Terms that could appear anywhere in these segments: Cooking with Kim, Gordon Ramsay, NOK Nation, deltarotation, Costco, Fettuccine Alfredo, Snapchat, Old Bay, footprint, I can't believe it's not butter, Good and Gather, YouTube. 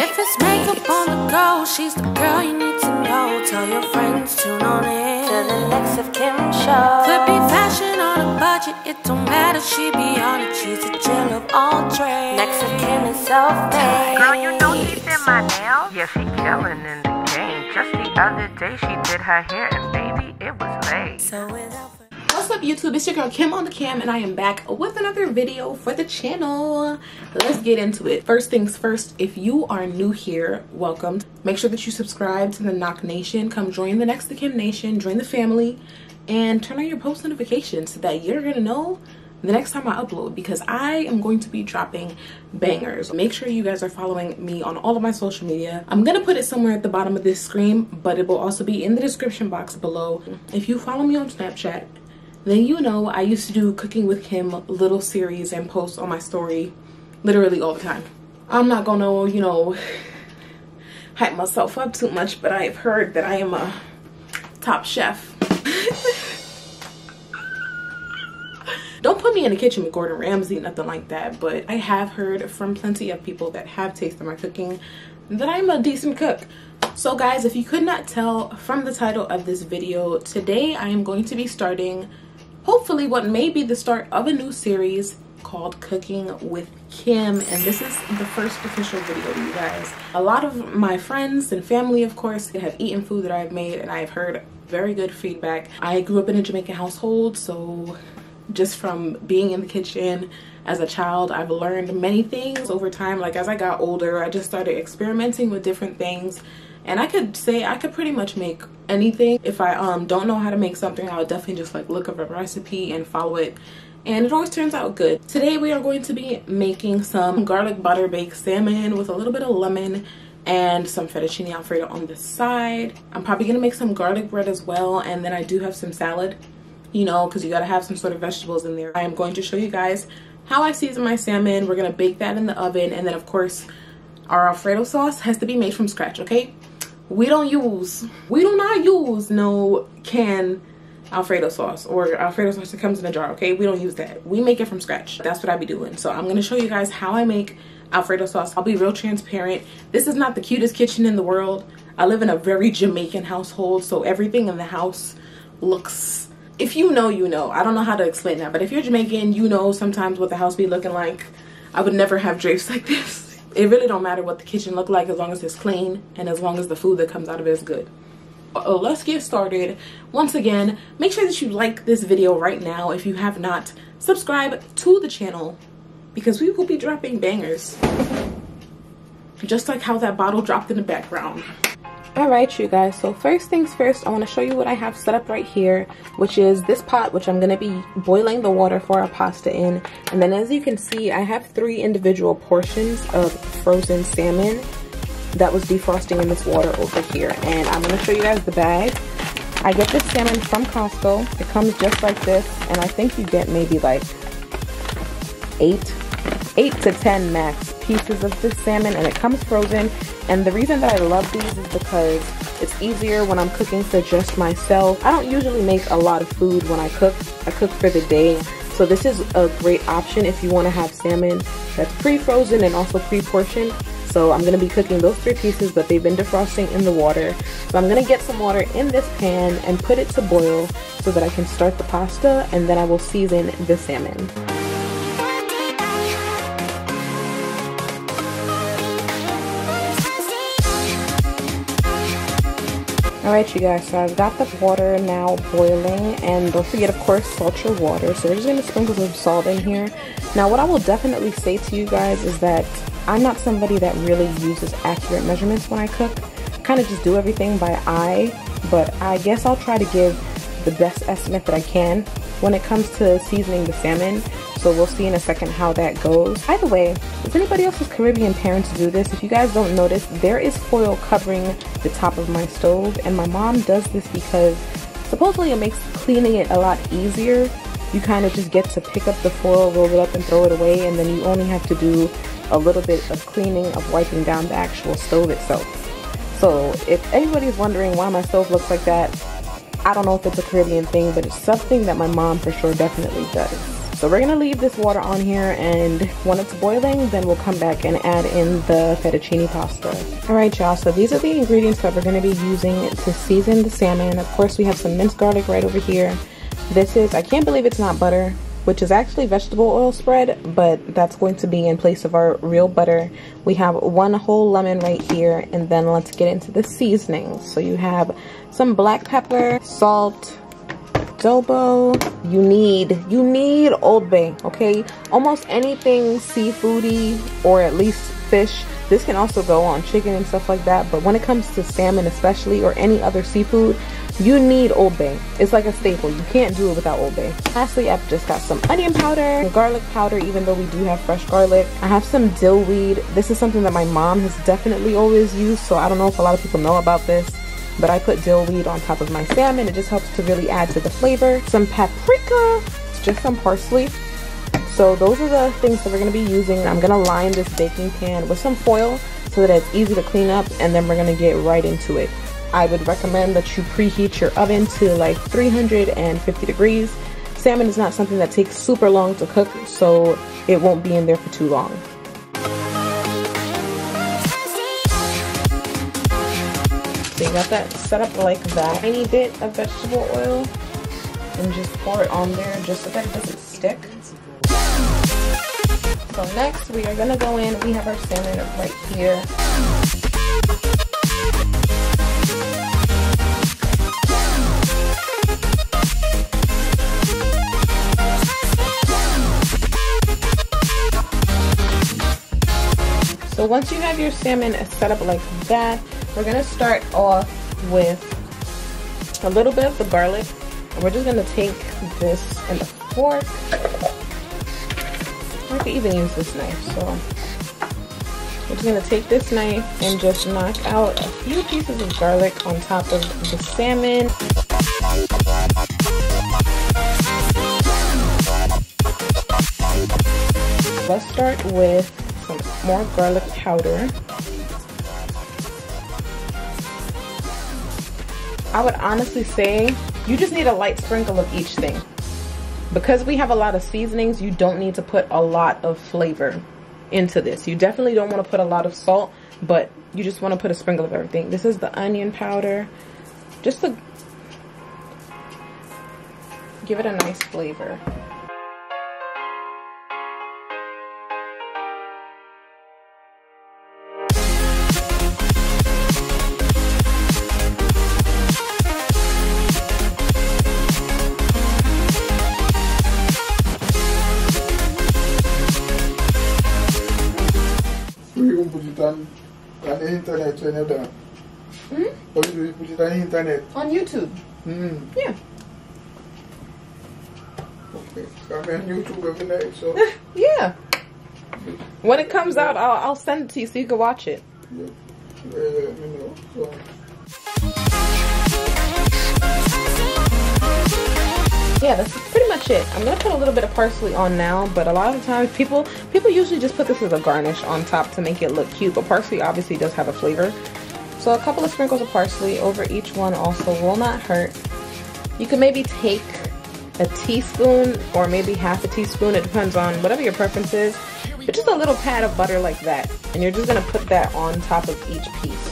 If it's makeup on the go, she's the girl you need to know. Tell your friends, tune on in to the Next of Kim show. Could be fashion on a budget, it don't matter, she be on it. She's a chill of all trades. Next of Kim is self-made. Girl, you know she did my nails? Yeah, she killing in the game. Just the other day she did her hair and baby, it was late. So without... What's up YouTube, it's your girl Kim on the cam and I am back with another video for the channel. Let's get into it. First things first, if you are new here, welcome. Make sure that you subscribe to the NOK Nation. Come join the Next to Kim Nation, join the family, and turn on your post notifications so that you're gonna know the next time I upload, because I am going to be dropping bangers. Make sure you guys are following me on all of my social media. I'm gonna put it somewhere at the bottom of this screen, but it will also be in the description box below. If you follow me on Snapchat, then you know I used to do Cooking with Kim little series and posts on my story literally all the time. I'm not gonna, you know, hype myself up too much, but I have heard that I am a top chef. Don't put me in the kitchen with Gordon Ramsay, nothing like that, but I have heard from plenty of people that have tasted my cooking that I'm a decent cook. So guys, if you could not tell from the title of this video, today I am going to be starting hopefully what may be the start of a new series called Cooking with Kim, and this is the first official video, you guys. A lot of my friends and family, of course, have eaten food that I've made and I've heard very good feedback. I grew up in a Jamaican household, so just from being in the kitchen as a child, I've learned many things over time. Like as I got older, I just started experimenting with different things. And I could say I could pretty much make anything. If I don't know how to make something, I would definitely just like look up a recipe and follow it. And it always turns out good. Today we are going to be making some garlic butter baked salmon with a little bit of lemon and some fettuccine alfredo on the side. I'm probably gonna make some garlic bread as well. And then I do have some salad, you know, because you gotta have some sort of vegetables in there. I am going to show you guys how I season my salmon. We're gonna bake that in the oven. And then of course, our Alfredo sauce has to be made from scratch, okay? We do not use no canned Alfredo sauce or Alfredo sauce that comes in a jar, okay? We don't use that. We make it from scratch. That's what I be doing. So I'm gonna show you guys how I make Alfredo sauce. I'll be real transparent. This is not the cutest kitchen in the world. I live in a very Jamaican household, so everything in the house looks, if you know, you know. I don't know how to explain that, but if you're Jamaican, you know sometimes what the house be looking like. I would never have drapes like this. It really don't matter what the kitchen look like as long as it's clean and as long as the food that comes out of it is good. Let's get started. Once again, make sure that you like this video right now. If you have not, subscribe to the channel because we will be dropping bangers. Just like how that bottle dropped in the background. Alright you guys, so first things first, I want to show you what I have set up right here, which is this pot, which I'm going to be boiling the water for our pasta in. And then as you can see, I have 3 individual portions of frozen salmon that was defrosting in this water over here. And I'm going to show you guys the bag. I get this salmon from Costco. It comes just like this, and I think you get maybe like 8 to 10 max pieces of this salmon, and it comes frozen. And the reason that I love these is because it's easier when I'm cooking for just myself. I don't usually make a lot of food when I cook for the day. So this is a great option if you want to have salmon that's pre-frozen and also pre-portioned. So I'm going to be cooking those 3 pieces, but they've been defrosting in the water. So I'm going to get some water in this pan and put it to boil so that I can start the pasta, and then I will season the salmon. Alright you guys, so I've got the water now boiling, and don't forget of course salt your water, so we're just going to sprinkle some salt in here. Now what I will definitely say to you guys is that I'm not somebody that really uses accurate measurements when I cook. I kind of just do everything by eye, but I guess I'll try to give the best estimate that I can when it comes to seasoning the salmon. So we'll see in a second how that goes. By the way, does anybody else's Caribbean parents do this? If you guys don't notice, there is foil covering the top of my stove, and my mom does this because supposedly it makes cleaning it a lot easier. You kind of just get to pick up the foil, roll it up and throw it away, and then you only have to do a little bit of cleaning of wiping down the actual stove itself. So if anybody's wondering why my stove looks like that, I don't know if it's a Caribbean thing, but it's something that my mom for sure definitely does. So we're gonna leave this water on here, and when it's boiling, then we'll come back and add in the fettuccine pasta. All right, y'all, so these are the ingredients that we're gonna be using to season the salmon. Of course, we have some minced garlic right over here. This is I Can't Believe It's Not Butter, which is actually vegetable oil spread, but that's going to be in place of our real butter. We have one whole lemon right here, and then let's get into the seasonings. So you have some black pepper, salt, adobo. You need Old Bay, okay? Almost anything seafoody, or at least fish. This can also go on chicken and stuff like that, but when it comes to salmon especially, or any other seafood, you need Old Bay. It's like a staple. You can't do it without Old Bay. Lastly, I've just got some onion powder, garlic powder, even though we do have fresh garlic. I have some dill weed. This is something that my mom has definitely always used, so I don't know if a lot of people know about this, but I put dill weed on top of my salmon. It just helps to really add to the flavor. Some paprika, just some parsley. So those are the things that we're gonna be using. I'm gonna line this baking pan with some foil so that it's easy to clean up, and then we're gonna get right into it. I would recommend that you preheat your oven to like 350 degrees. Salmon is not something that takes super long to cook, so it won't be in there for too long. So you got that set up like that. Tiny bit of vegetable oil, and just pour it on there just so that it doesn't stick. So next we are gonna go in, we have our salmon right here. So once you have your salmon set up like that, we're gonna start off with a little bit of the garlic, and we're just gonna take this in the fork. I could even use this knife, so we're just gonna take this knife and just knock out a few pieces of garlic on top of the salmon. Let's start with some more garlic powder. I would honestly say you just need a light sprinkle of each thing. Because we have a lot of seasonings, you don't need to put a lot of flavor into this. You definitely don't want to put a lot of salt, but you just want to put a sprinkle of everything. This is the onion powder, just to give it a nice flavor. Internet to another. Or you put it on the internet? On YouTube. Yeah. Okay. I'm on YouTube every night, so. Yeah. When it comes out, I'll send it to you so you can watch it. Yeah. Let me know. So. Yeah, that's pretty much it. I'm gonna put a little bit of parsley on now, but a lot of times people usually just put this as a garnish on top to make it look cute, but parsley obviously does have a flavor. So a couple of sprinkles of parsley over each one also will not hurt. You can maybe take a teaspoon or maybe half a teaspoon, it depends on whatever your preference is, but just a little pat of butter like that, and you're just gonna put that on top of each piece.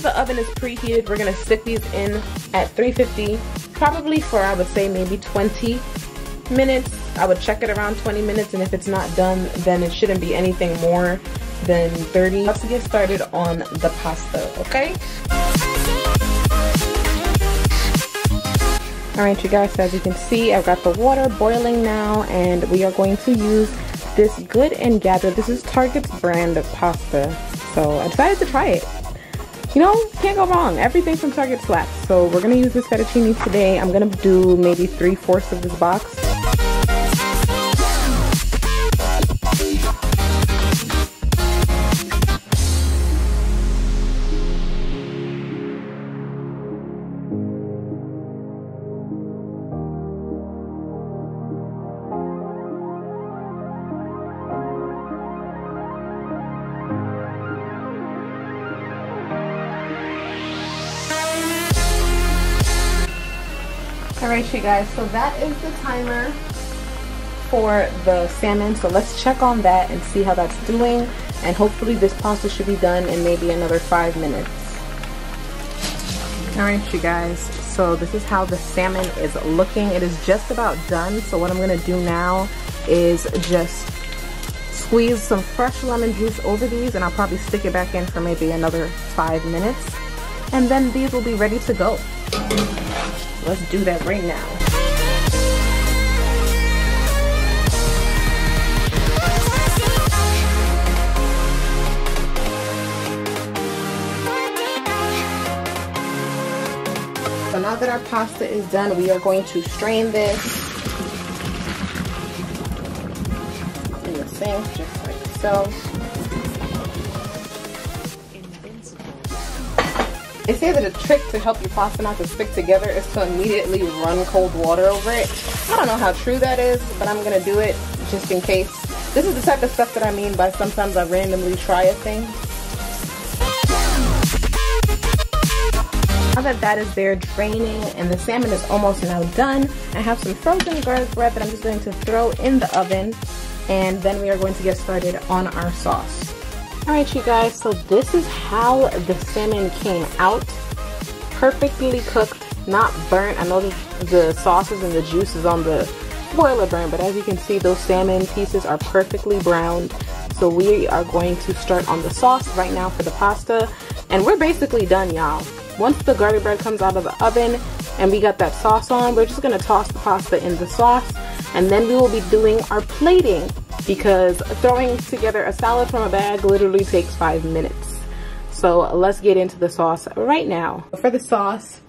The oven is preheated. We're gonna stick these in at 350, probably for, I would say, maybe 20 minutes. I would check it around 20 minutes, and if it's not done, then it shouldn't be anything more than 30. Let's get started on the pasta, okay? All right, you guys, so as you can see, I've got the water boiling now, and we are going to use this Good and Gather. This is Target's brand of pasta, so I decided to try it. You know, can't go wrong. Everything from Target slaps. So we're gonna use this fettuccine today. I'm gonna do maybe 3/4 of this box. Alright you guys, so that is the timer for the salmon. So let's check on that and see how that's doing. And hopefully this pasta should be done in maybe another 5 minutes. Alright you guys, so this is how the salmon is looking. It is just about done. So what I'm going to do now is just squeeze some fresh lemon juice over these, and I'll probably stick it back in for maybe another 5 minutes. And then these will be ready to go. Let's do that right now. So now that our pasta is done, we are going to strain this in the sink, just like so. They say that a trick to help your pasta not to stick together is to immediately run cold water over it. I don't know how true that is, but I'm gonna do it just in case. This is the type of stuff that I mean by sometimes I randomly try a thing. Now that that is there draining and the salmon is almost now done, I have some frozen garlic bread that I'm just going to throw in the oven, and then we are going to get started on our sauce. Alright you guys, so this is how the salmon came out. Perfectly cooked, not burnt. I know the sauces and the juices on the boiler burn, but as you can see those salmon pieces are perfectly browned. So we are going to start on the sauce right now for the pasta, and we're basically done, y'all. Once the garlic bread comes out of the oven and we got that sauce on, we're just going to toss the pasta in the sauce, and then we will be doing our plating, because throwing together a salad from a bag literally takes 5 minutes. So let's get into the sauce right now. For the sauce,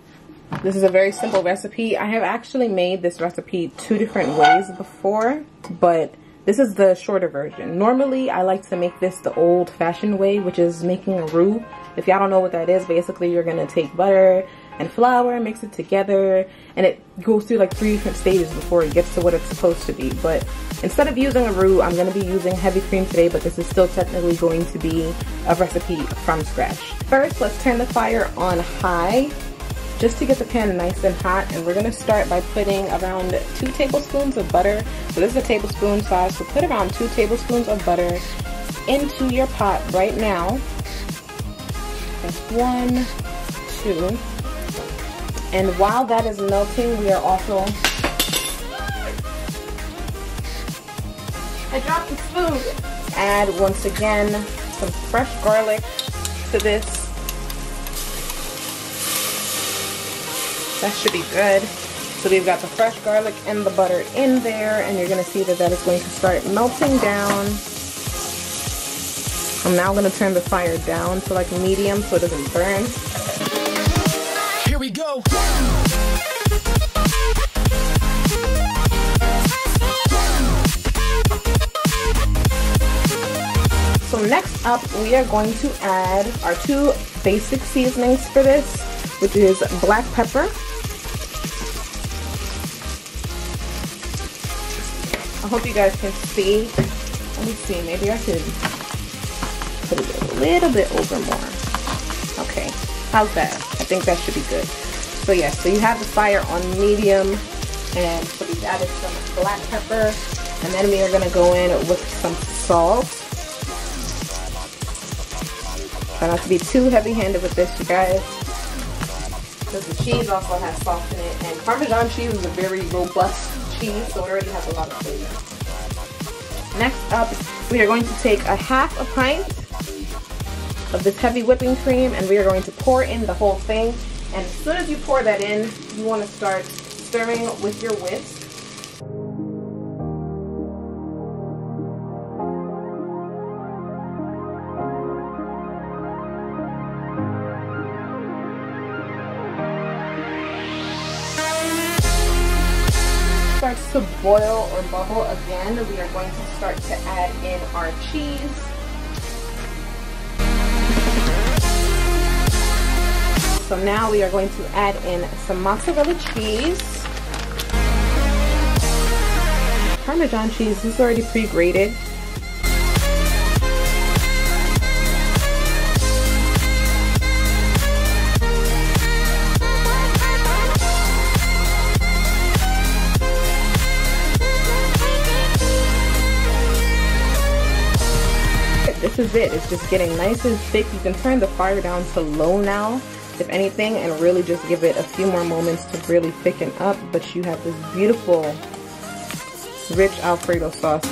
this is a very simple recipe. I have actually made this recipe 2 different ways before, but this is the shorter version. Normally, I like to make this the old-fashioned way, which is making a roux. If y'all don't know what that is, basically you're gonna take butter and flour, mix it together, and it goes through like 3 different stages before it gets to what it's supposed to be. But instead of using a roux, I'm gonna be using heavy cream today, but this is still technically going to be a recipe from scratch. First, let's turn the fire on high, just to get the pan nice and hot, and we're gonna start by putting around 2 tablespoons of butter. So this is a tablespoon size, so put around 2 tablespoons of butter into your pot right now. That's 1, 2. And while that is melting, we are also... I dropped the spoon! Add once again some fresh garlic to this. That should be good. So we've got the fresh garlic and the butter in there, and you're gonna see that that is going to start melting down. I'm now gonna turn the fire down to like medium so it doesn't burn. Here we go. So next up, we are going to add our 2 basic seasonings for this, which is black pepper. I hope you guys can see. Let me see, maybe I could put it a little bit over more. Okay, how's that? I think that should be good. So yeah, so you have the fire on medium, and so we've added some black pepper, and then we are gonna go in with some salt. Try not to be too heavy-handed with this, you guys, because the cheese also has salt in it, and Parmesan cheese is a very robust, so it already has a lot of flavor. Next up, we are going to take a 1/2 pint of this heavy whipping cream, and we are going to pour in the whole thing. And as soon as you pour that in, you want to start stirring with your whisk. To boil or bubble again, we are going to start to add in our cheese. So now we are going to add in some mozzarella cheese, Parmesan cheese. This is already pre-grated. is it. It's just getting nice and thick. You can turn the fire down to low now, if anything, and really just give it a few more moments to really thicken up. But you have this beautiful, rich Alfredo sauce.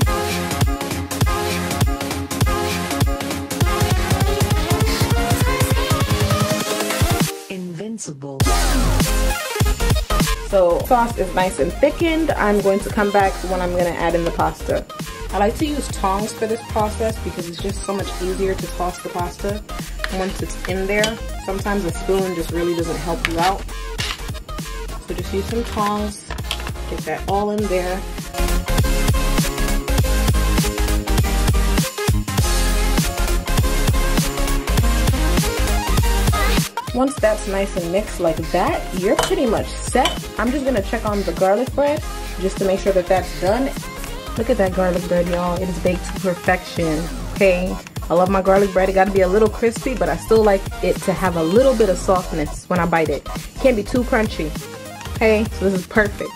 Invincible. So sauce is nice and thickened. I'm going to come back when I'm gonna add in the pasta. I like to use tongs for this process because it's just so much easier to toss the pasta once it's in there. Sometimes a spoon just really doesn't help you out. So just use some tongs, get that all in there. Once that's nice and mixed like that, you're pretty much set. I'm just gonna check on the garlic bread just to make sure that that's done. Look at that garlic bread, y'all. It is baked to perfection, okay? I love my garlic bread. It gotta be a little crispy, but I still like it to have a little bit of softness when I bite it. Can't be too crunchy, okay? So this is perfect.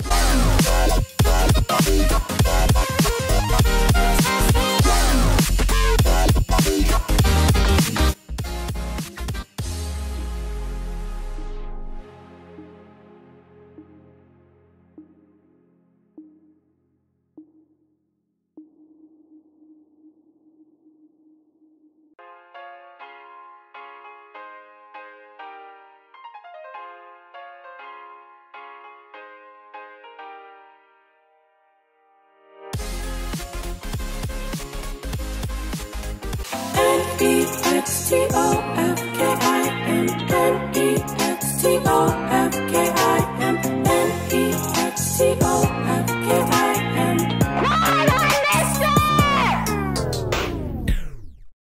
Eat XTO.